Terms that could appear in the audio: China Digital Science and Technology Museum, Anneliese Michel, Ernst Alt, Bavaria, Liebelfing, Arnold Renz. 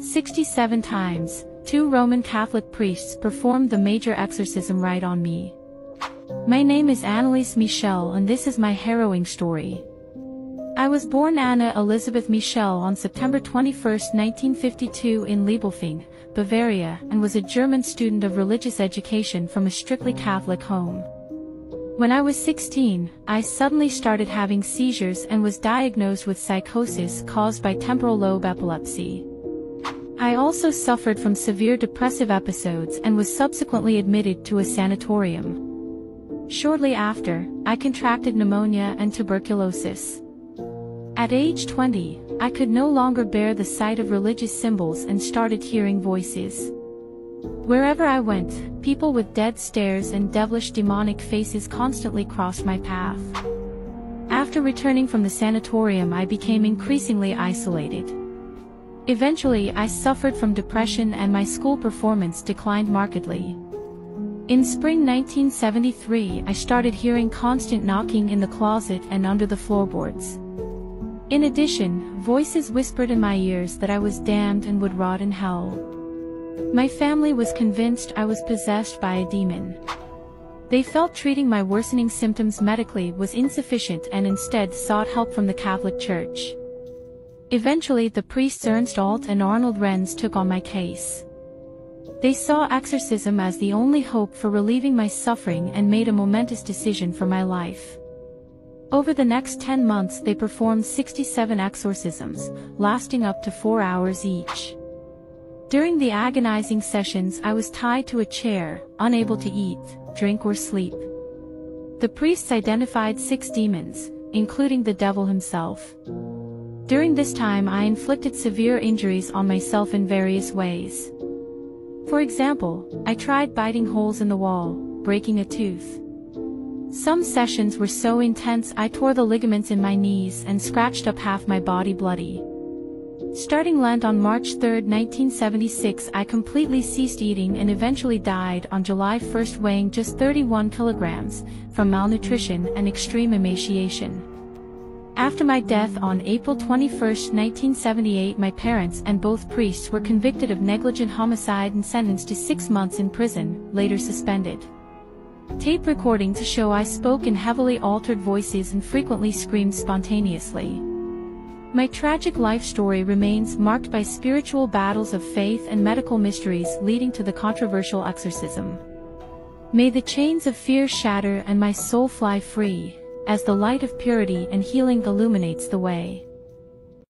67 times, two Roman Catholic priests performed the major exorcism rite on me. My name is Anneliese Michel and this is my harrowing story. I was born Anna Elizabeth Michel on September 21, 1952 in Liebelfing, Bavaria, and was a German student of religious education from a strictly Catholic home. When I was 16, I suddenly started having seizures and was diagnosed with psychosis caused by temporal lobe epilepsy. I also suffered from severe depressive episodes and was subsequently admitted to a sanatorium. Shortly after, I contracted pneumonia and tuberculosis. At age 20, I could no longer bear the sight of religious symbols and started hearing voices. Wherever I went, people with dead stares and devilish demonic faces constantly crossed my path. After returning from the sanatorium, I became increasingly isolated. Eventually, I suffered from depression and my school performance declined markedly. In spring 1973, I started hearing constant knocking in the closet and under the floorboards. In addition, voices whispered in my ears that I was damned and would rot in hell. My family was convinced I was possessed by a demon. They felt treating my worsening symptoms medically was insufficient and instead sought help from the Catholic Church. Eventually, the priests Ernst Alt and Arnold Renz took on my case. They saw exorcism as the only hope for relieving my suffering and made a momentous decision for my life. Over the next 10 months they performed 67 exorcisms, lasting up to 4 hours each. During the agonizing sessions I was tied to a chair, unable to eat, drink or sleep. The priests identified 6 demons, including the devil himself. During this time I inflicted severe injuries on myself in various ways. For example, I tried biting holes in the wall, breaking a tooth. Some sessions were so intense I tore the ligaments in my knees and scratched up half my body bloody. Starting Lent on March 3, 1976, I completely ceased eating and eventually died on July 1 weighing just 31 kilograms, from malnutrition and extreme emaciation. After my death on April 21, 1978, my parents and both priests were convicted of negligent homicide and sentenced to 6 months in prison, later suspended. Tape recordings show I spoke in heavily altered voices and frequently screamed spontaneously. My tragic life story remains marked by spiritual battles of faith and medical mysteries leading to the controversial exorcism. May the chains of fear shatter and my soul fly free, as the light of purity and healing illuminates the way.